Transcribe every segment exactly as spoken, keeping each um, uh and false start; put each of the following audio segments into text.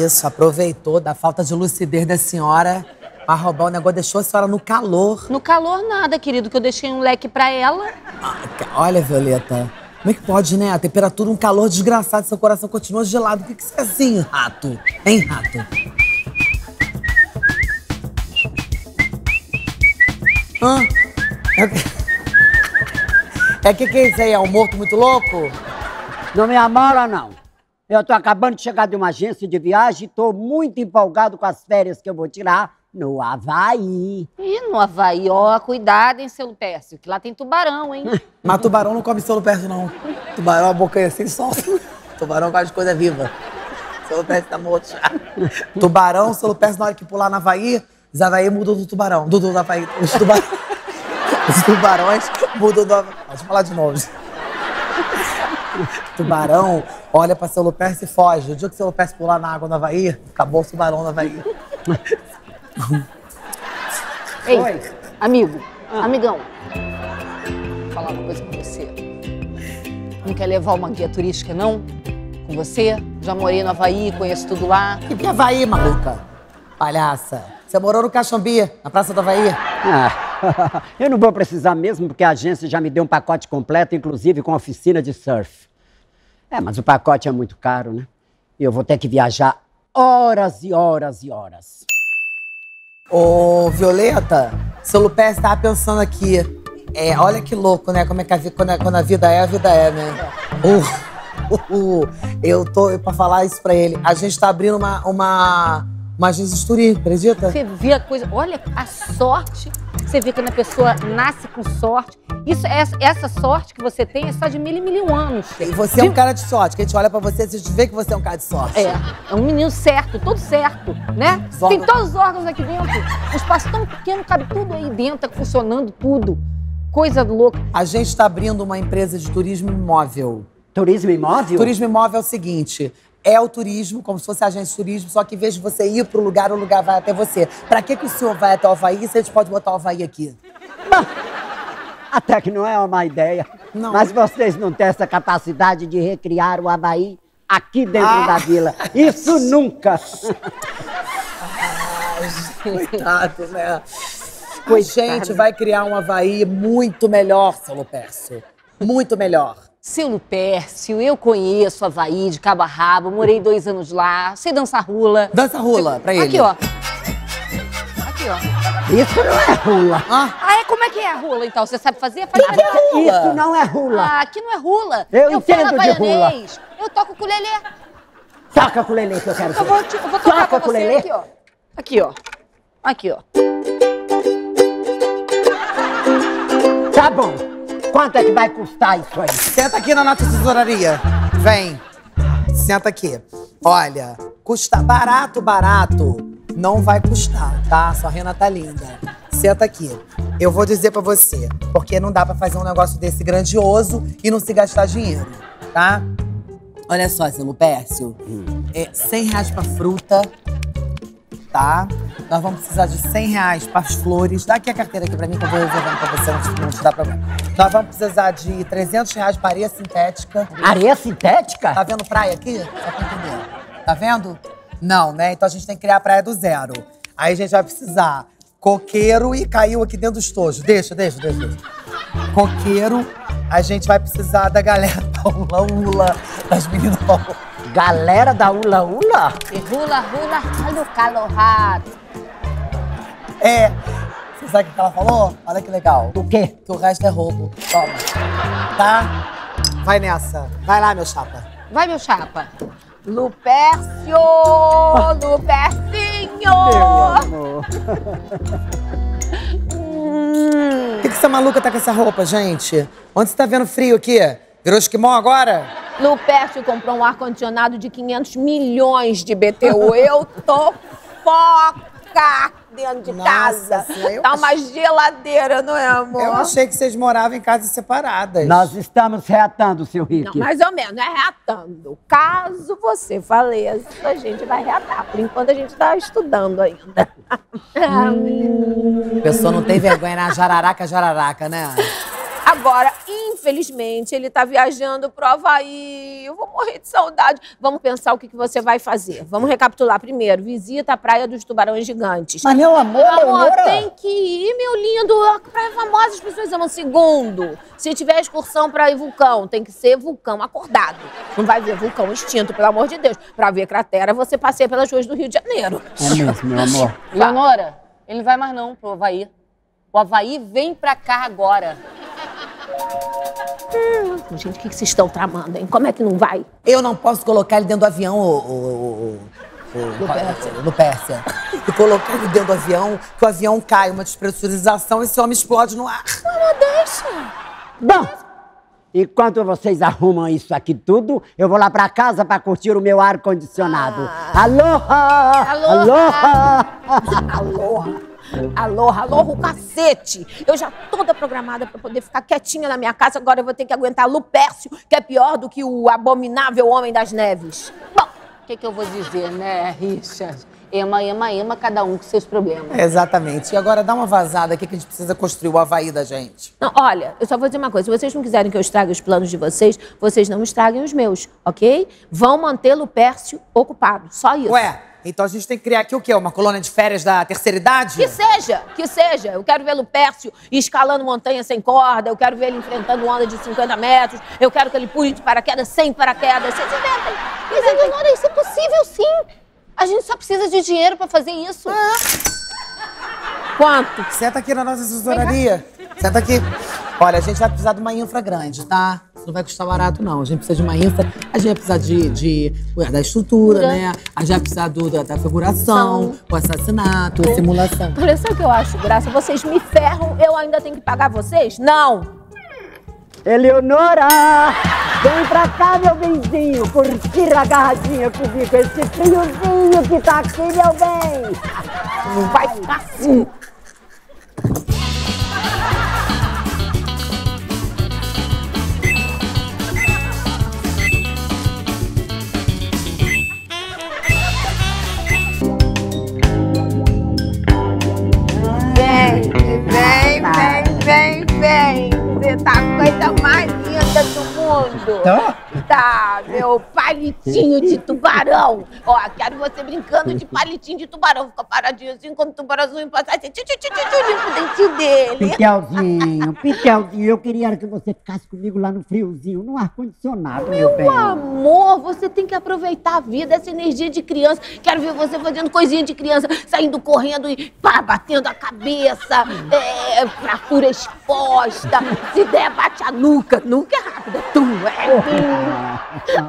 Isso, aproveitou da falta de lucidez da senhora pra roubar o negócio, deixou a senhora no calor. No calor nada, querido, que eu deixei um leque pra ela. Olha, Violeta, como é que pode, né? A temperatura, um calor desgraçado, seu coração continua gelado. O que que você é assim, rato? Hein, rato? Hã? É que quem é isso aí? É um morto muito louco? Não me amora, não. Eu tô acabando de chegar de uma agência de viagem e tô muito empolgado com as férias que eu vou tirar no Havaí. Ih, no Havaí, ó, cuidado, hein, seu Lupércio, que lá tem tubarão, hein? Mas tubarão não come seu Lupércio, não. Tubarão, a boca é assim, solta. Tubarão gosta de coisa viva. Seu Lupércio tá morto já. Tubarão, seu Lupércio, na hora que pular na Havaí, os Havaí mudou do tubarão. Do, do Havaí, os tubarões... Os tubarões mudam do Havaí. Deixa eu falar de novo. Tubarão olha pra seu Lupércio e foge. O dia que seu Lupércio pular na água na Havaí, acabou o tubarão na Havaí. Ei, oi, amigo, ah. amigão, vou falar uma coisa com você. Não quer levar uma guia turística, não? Com você? Já morei no Havaí, conheço tudo lá. Que guia Havaí, maluca? Palhaça. Você morou no Caxambi, na Praça do Havaí. Ah. Eu não vou precisar mesmo, porque a agência já me deu um pacote completo, inclusive com oficina de surf. É, mas o pacote é muito caro, né? E eu vou ter que viajar horas e horas e horas. Ô, Violeta, seu Lupércio estava pensando aqui. É, olha que louco, né? Como é que a vida, quando, a, quando a vida é, a vida é, né? Uh, uh, uh, eu tô pra falar isso pra ele. A gente tá abrindo uma... uma... Mas Jesus Turim, acredita? Você vê a coisa... Olha, a sorte... Você vê quando a pessoa nasce com sorte. Isso, essa, essa sorte que você tem é só de mil e mil anos. E você de... é um cara de sorte. Que a gente olha pra você e a gente vê que você é um cara de sorte. É. É um menino certo, todo certo, né? Os tem órgãos... todos os órgãos aqui dentro. Um espaço tão pequeno, cabe tudo aí dentro, tá funcionando tudo. Coisa louca. A gente tá abrindo uma empresa de turismo imóvel. Turismo imóvel? Turismo imóvel é o seguinte... É o turismo, como se fosse a agência de turismo, só que em vez de você ir pro lugar, o lugar vai até você. Pra que que o senhor vai até o Havaí se a gente pode botar o Havaí aqui? Bah, até que não é uma má ideia. Não. Mas vocês não têm essa capacidade de recriar o Havaí aqui dentro ah. da vila. Isso nunca! Ai, coitado, né? Coitado. A gente vai criar um Havaí muito melhor, seu Lupércio. Muito melhor. Seu Lupércio, eu conheço Havaí de cabo a rabo, morei dois anos lá, sei dançar rula. Dança rula, eu... pra ele. Aqui, ó. Aqui, ó. Isso não é rula. Ah, ah é? Como é que é a rula, então? Você sabe fazer? Faz que que é rula? Isso não é rula. Ah, aqui não é rula. Eu, eu entendo falo de rula. Eu toco ukulele. Toca ukulele que eu quero ver. Eu vou, te, eu vou tocar com você aqui, ó. Aqui, ó. Aqui, ó. Tá bom. Quanto é que vai custar isso aí? Senta aqui na nossa tesouraria. Vem. Senta aqui. Olha, custa barato, barato. Não vai custar, tá? Sua rena tá linda. Senta aqui. Eu vou dizer pra você, porque não dá pra fazer um negócio desse grandioso e não se gastar dinheiro, tá? Olha só, seu Lupércio. Hum. É cem reais pra fruta, tá? Nós vamos precisar de cem reais para as flores. Dá aqui a carteira aqui para mim, que eu vou reservando para você, não te, não te dá problema. Nós vamos precisar de trezentos reais para areia sintética. Areia sintética? Tá vendo praia aqui? Só pra entender. Tá vendo? Não, né? Então a gente tem que criar a praia do zero. Aí a gente vai precisar coqueiro e caiu aqui dentro do estojo. Deixa, deixa, deixa. deixa. Coqueiro, a gente vai precisar da galera da Ula Ula, das meninas da Ula Ula. Galera da Ula Ula? E Rula Rula, olha o calorado. É, você sabe o que ela falou? Olha que legal. O quê? Que o resto é roubo. Toma. Tá? Vai nessa. Vai lá, meu chapa. Vai, meu chapa. Lupércio! Lupércinho! Meu amor. Hum. Por que essa maluca tá com essa roupa, gente? Onde você tá vendo frio aqui? Virou esquimó agora? Lupércio comprou um ar-condicionado de quinhentos milhões de B T U. Eu tô foca! Dentro de Nossa, casa. Tá achei... uma geladeira, não é, amor? Eu achei que vocês moravam em casas separadas. Nós estamos reatando, seu Rique. Não, mais ou menos, não é reatando. Caso você faleça, a gente vai reatar. Por enquanto, a gente tá estudando ainda. Hum. A pessoa não tem vergonha na jararaca, jararaca, né? Agora, infelizmente, ele tá viajando pro Havaí. Eu vou morrer de saudade. Vamos pensar o que, que você vai fazer. Vamos recapitular primeiro. Visita a Praia dos Tubarões Gigantes. Mas, meu amor, amor eu tem que ir, meu lindo. A praia é famosa, as pessoas amam. Segundo, se tiver excursão pra ir vulcão, tem que ser vulcão acordado. Não vai ver vulcão extinto, pelo amor de Deus. Pra ver cratera, você passeia pelas ruas do Rio de Janeiro. É mesmo, meu amor. Leonora, ele não vai mais não pro Havaí. O Havaí vem pra cá agora. Hum, gente, o que vocês estão tramando, hein? Como é que não vai? Eu não posso colocar ele dentro do avião, ô... ô, ô, ô Lupércio. Lupércio. E colocar ele dentro do avião, que o avião cai, uma despressurização, esse homem explode no ar. Não, não deixa. Bom, enquanto vocês arrumam isso aqui tudo, eu vou lá pra casa pra curtir o meu ar-condicionado. Ah. Aloha! Aloha! Aloha! Aloha! Aloha, aloha o cacete! Eu já toda programada pra poder ficar quietinha na minha casa, agora eu vou ter que aguentar Lupércio, que é pior do que o abominável Homem das Neves. Bom, o que, que eu vou dizer, né, Richard? Ema, ema, ema, cada um com seus problemas. É, exatamente. E agora dá uma vazada aqui que a gente precisa construir o Havaí da gente. Não, olha, eu só vou dizer uma coisa. Se vocês não quiserem que eu estrague os planos de vocês, vocês não estraguem os meus, ok? Vão manter Lupércio ocupado, só isso. Ué? Então a gente tem que criar aqui o quê? Uma colônia de férias da terceira idade? Que seja, que seja. Eu quero ver Lupércio escalando montanha sem corda, eu quero ver ele enfrentando onda de cinquenta metros, eu quero que ele pule de paraquedas sem paraquedas. Vocês inventam. Mas, Leonora, isso é possível sim. A gente só precisa de dinheiro pra fazer isso. Ah. Quanto? Senta aqui na nossa assessoraria. Senta aqui. Olha, a gente vai precisar de uma infra grande, tá? Isso não vai custar barato, não. A gente precisa de uma infra, a gente vai precisar de, de, da estrutura, Durante. né? A gente vai precisar do, da, da figuração, o assassinato, a simulação. Olha, sabe o que eu acho, Graça? Vocês me ferram, eu ainda tenho que pagar vocês? Não! Eleonora! Vem pra cá, meu benzinho, curtir agarradinha comigo, esse friozinho que tá aqui, meu bem! Não vai ficar assim! Vem, vem, você tá a coisa mais linda do mundo. Tá? Tá, meu palitinho de tubarão. Ó, quero você brincando de palitinho de tubarão. Fica paradinho assim, quando o tubarãozinho passar, assim, tchu tchu tchu tchu pro dente dele. Pitelzinho, Pitelzinho, eu queria que você ficasse comigo lá no friozinho, no ar-condicionado, meu bem. Meu amor, você tem que aproveitar a vida, essa energia de criança. Quero ver você fazendo coisinha de criança, saindo correndo e pá, batendo a cabeça, é, fratura exposta. Se der, bate a nuca. Nuca é rápida, tu é tu.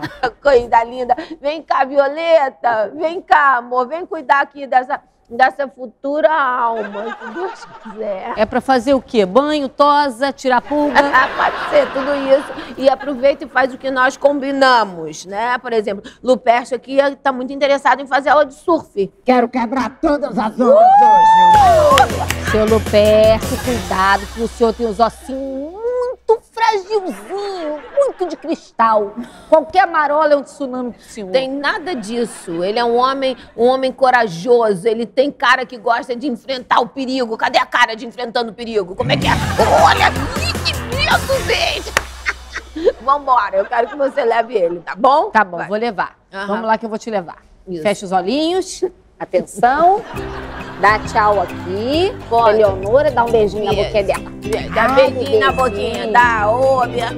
Coisa linda. Vem cá, Violeta. Vem cá, amor. Vem cuidar aqui dessa, dessa futura alma, se Deus quiser. É pra fazer o quê? Banho, tosa, tirar pulga? Pode ser, tudo isso. E aproveita e faz o que nós combinamos, né? Por exemplo, Lupércio aqui tá muito interessado em fazer aula de surf. Quero quebrar todas as ondas uh! hoje. Seu Lupércio, cuidado, que o senhor tem os ossinhos muito fragilzinho, muito de cristal. Qualquer marola é um tsunami do senhor. Tem nada disso. Ele é um homem, um homem corajoso. Ele tem cara que gosta de enfrentar o perigo. Cadê a cara de enfrentando o perigo? Como é que é? Olha, que lindo, gente! Vambora, eu quero que você leve ele, tá bom? Tá bom, Vai. vou levar. Uhum. Vamos lá que eu vou te levar. Isso. Fecha os olhinhos. Atenção. Dá tchau aqui. Pode. Eleonora, dá um beijinho yes. na boquinha dela. Yes. Dá ah, beijinho, beijinho na boquinha, dá. Ô, minha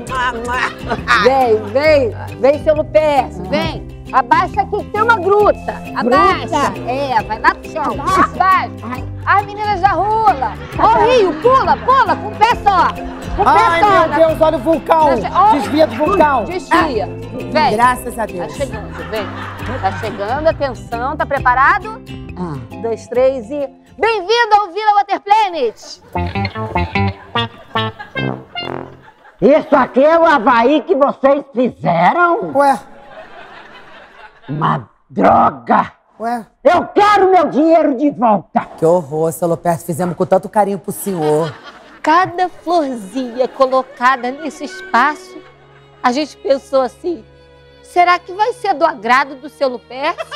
Vem, vem. Vem, seu Lupércio, ah. vem. Abaixa aqui, tem uma gruta. Abaixa. Gruta. É, vai lá pro chão. Vai. As meninas já rolam. Ó o rio, pula, pula, com o pé só. Com o pé Ai, só. Ai, meu Deus, olha o vulcão. Oh. Desvia do vulcão. Desvia. Ah. Vem. Graças a Deus. Tá chegando, vem. Tá chegando, atenção, tá preparado? Um, dois, três e... Bem-vindo ao Vila Water Planet! Isso aqui é o Havaí que vocês fizeram? Ué? Uma droga! Ué? Eu quero meu dinheiro de volta! Que horror, seu Lupércio, fizemos com tanto carinho pro senhor. Cada florzinha colocada nesse espaço, a gente pensou assim, será que vai ser do agrado do seu Lupércio?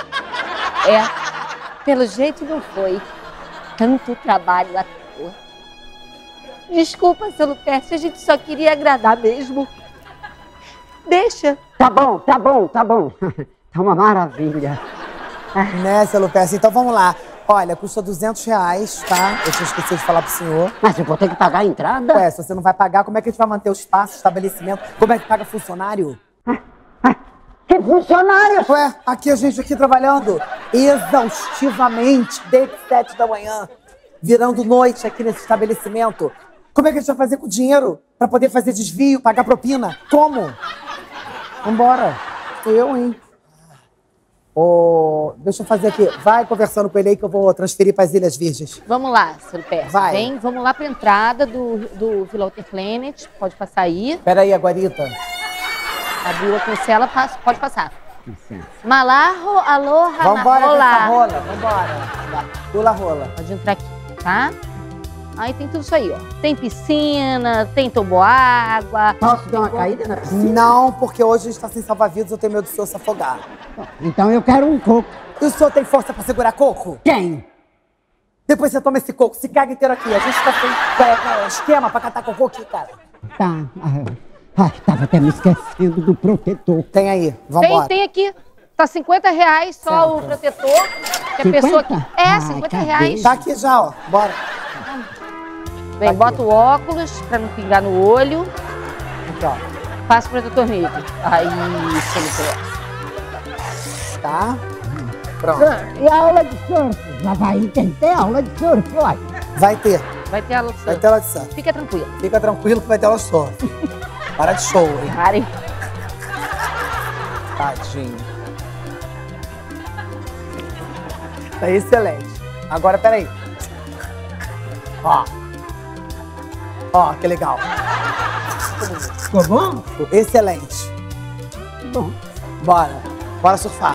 É. Pelo jeito não foi. Tanto trabalho à toa. Desculpa, seu Lupércio, a gente só queria agradar mesmo. Deixa. Tá bom, tá bom, tá bom. Tá uma maravilha. Né, seu Lupércio? Então vamos lá. Olha, custa duzentos reais, tá? Eu tinha esquecido de falar pro senhor. Mas eu vou ter que pagar a entrada? Ué, se você não vai pagar, como é que a gente vai manter o espaço, o estabelecimento? Como é que paga funcionário? Que funcionário? Ué, aqui a gente aqui trabalhando exaustivamente desde sete da manhã, virando noite aqui nesse estabelecimento. Como é que a gente vai fazer com o dinheiro pra poder fazer desvio, pagar propina? Como? Vambora. Eu, hein? Oh, deixa eu fazer aqui. Vai conversando com ele aí que eu vou transferir para as Ilhas Virgens. Vamos lá, senhor Pérez. Vai. Vem, vamos lá para a entrada do, do Vila Planet. Pode passar aí. Peraí, Aguarita. A Bíblia cancela, pode passar. Sim. Malarro, aloha, vambora, rola. Rola. Vambora, pula rola. Pode entrar aqui, tá? Aí tem tudo isso aí, ó. Tem piscina, tem toboágua. Posso dar uma caída na piscina? Não, porque hoje a gente tá sem salva-vidas, eu tenho medo do senhor se afogar. Então eu quero um coco. E o senhor tem força pra segurar coco? Quem? Depois você toma esse coco, se caga inteiro aqui. A gente tá sem é, é, esquema pra catar cocô aqui, cara. Tá. Ai, tava até me esquecendo do protetor. Tem aí, vambora. Tem, tem aqui. Tá cinquenta reais só certo. O protetor. Que a pessoa aqui... É, ai, cinquenta reais. Tá aqui já, ó. Bora. Bem, bota o óculos pra não pingar no olho. Aqui, ó. Passa o protetor negro. Aí, isso. Tá? Pronto. E a aula de surf? Na Havaí tem que ter aula de surf, ó. Vai ter. Vai ter aula de surf. Vai ter aula de surf. Fica tranquilo. Fica tranquilo que vai ter aula de surf. Para de show, hein? Parem. Tadinho. Tá excelente. Agora, peraí. Ó. Ó, oh, que legal. Ficou bom? Excelente. Bom. Bora. Bora surfar.